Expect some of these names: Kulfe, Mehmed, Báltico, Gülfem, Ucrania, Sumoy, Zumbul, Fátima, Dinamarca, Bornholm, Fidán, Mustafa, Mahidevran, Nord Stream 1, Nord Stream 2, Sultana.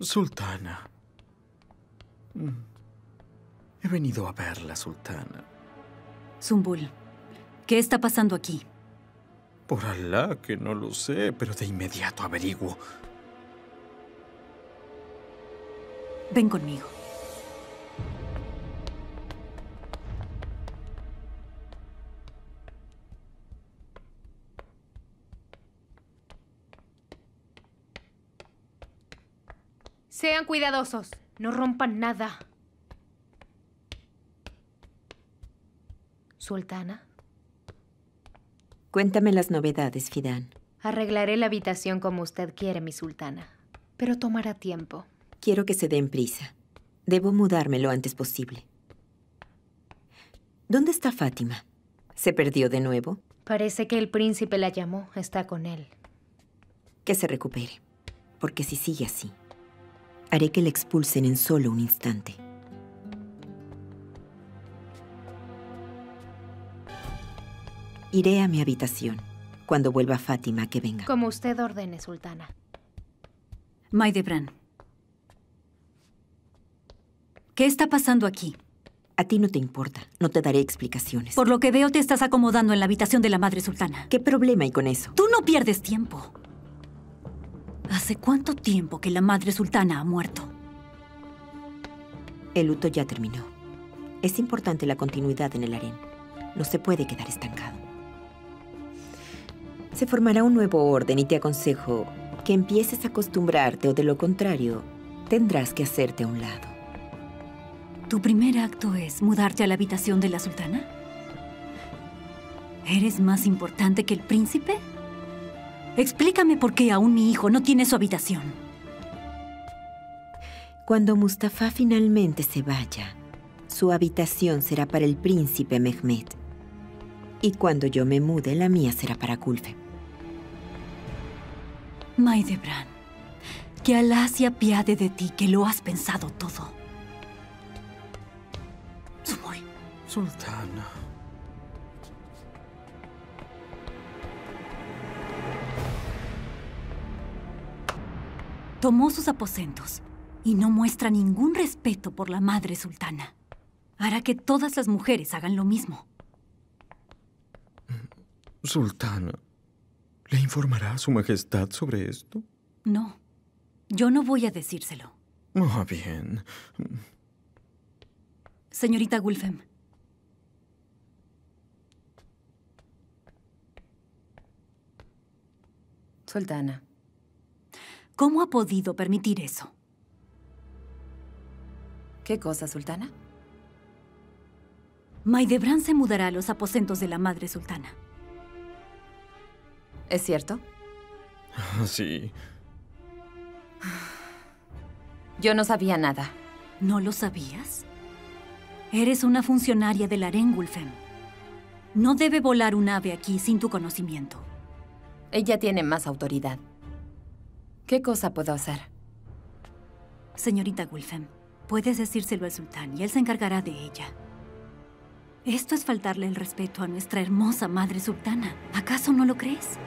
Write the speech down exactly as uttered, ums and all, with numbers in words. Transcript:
Sultana. He venido a verla, Sultana. Zumbul, ¿qué está pasando aquí? Por Alá que no lo sé, pero de inmediato averiguo. Ven conmigo. Sean cuidadosos, no rompan nada. Sultana. Cuéntame las novedades, Fidán. Arreglaré la habitación como usted quiere, mi sultana. Pero tomará tiempo. Quiero que se den prisa. Debo mudarme lo antes posible. ¿Dónde está Fátima? ¿Se perdió de nuevo? Parece que el príncipe la llamó. Está con él. Que se recupere. Porque si sigue así, haré que la expulsen en solo un instante. Iré a mi habitación. Cuando vuelva Fátima, que venga. Como usted ordene, sultana. Mahidevran. ¿Qué está pasando aquí? A ti no te importa. No te daré explicaciones. Por lo que veo, te estás acomodando en la habitación de la madre sultana. ¿Qué problema hay con eso? Tú no pierdes tiempo. ¿Hace cuánto tiempo que la madre sultana ha muerto? El luto ya terminó. Es importante la continuidad en el harén. No se puede quedar estancado. Se formará un nuevo orden y te aconsejo que empieces a acostumbrarte o de lo contrario, tendrás que hacerte a un lado. ¿Tu primer acto es mudarte a la habitación de la sultana? ¿Eres más importante que el príncipe? Explícame por qué aún mi hijo no tiene su habitación. Cuando Mustafa finalmente se vaya, su habitación será para el príncipe Mehmed. Y cuando yo me mude, la mía será para Kulfe. Mahidevran, que Alá se apiade de ti, que lo has pensado todo. Sumoy. Sultana. Tomó sus aposentos y no muestra ningún respeto por la madre sultana. Hará que todas las mujeres hagan lo mismo. Sultana, ¿le informará a su majestad sobre esto? No, yo no voy a decírselo. Ah, bien. Señorita Gülfem. Sultana. ¿Cómo ha podido permitir eso? ¿Qué cosa, sultana? Mahidevran se mudará a los aposentos de la madre sultana. ¿Es cierto? Sí. Yo no sabía nada. ¿No lo sabías? Eres una funcionaria del harén, Gülfem. No debe volar un ave aquí sin tu conocimiento. Ella tiene más autoridad. ¿Qué cosa puedo hacer? Señorita Gülfem, puedes decírselo al sultán y él se encargará de ella. Esto es faltarle el respeto a nuestra hermosa madre sultana. ¿Acaso no lo crees?